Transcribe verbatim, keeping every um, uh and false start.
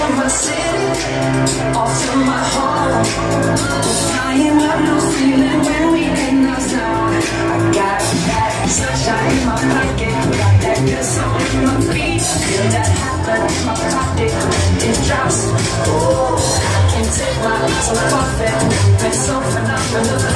from my city, off to my home. We're flying up, no ceiling when we in our zone. I got that sunshine in my pocket, got that good soul in my feet. Feel that hot blood in my pocket, it drops. Oh, I can't take my eyes off of it. It's so phenomenal.